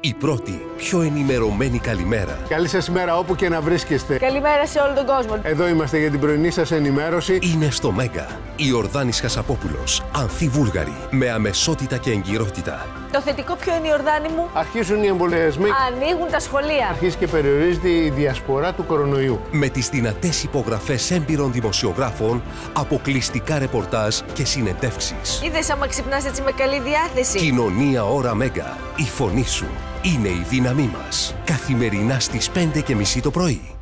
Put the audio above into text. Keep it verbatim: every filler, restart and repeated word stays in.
Η πρώτη, πιο ενημερωμένη καλημέρα. Καλή σας ημέρα όπου και να βρίσκεστε. Καλημέρα σε όλο τον κόσμο. Εδώ είμαστε για την πρωινή σας ενημέρωση. Είναι στο Μέγα. Η Ορδάνης Χασαπόπουλος. Ανθίβουλγαρη. Με αμεσότητα και εγκυρότητα. Το θετικό ποιο είναι η Ορδάνη μου? Αρχίζουν οι εμβολιασμοί. Ανοίγουν τα σχολεία. Αρχίζει και περιορίζεται η διασπορά του κορονοϊού. Με τις δυνατές υπογραφές έμπειρων δημοσιογράφων, αποκλειστικά ρεπορτάζ και συνεντεύξεις. Είδες άμα ξυπνάς έτσι με καλή διάθεση. Κοινωνία Ώρα Mega. Η φωνή σου είναι η δύναμή μας. Καθημερινά στις πέντε και μισή το πρωί.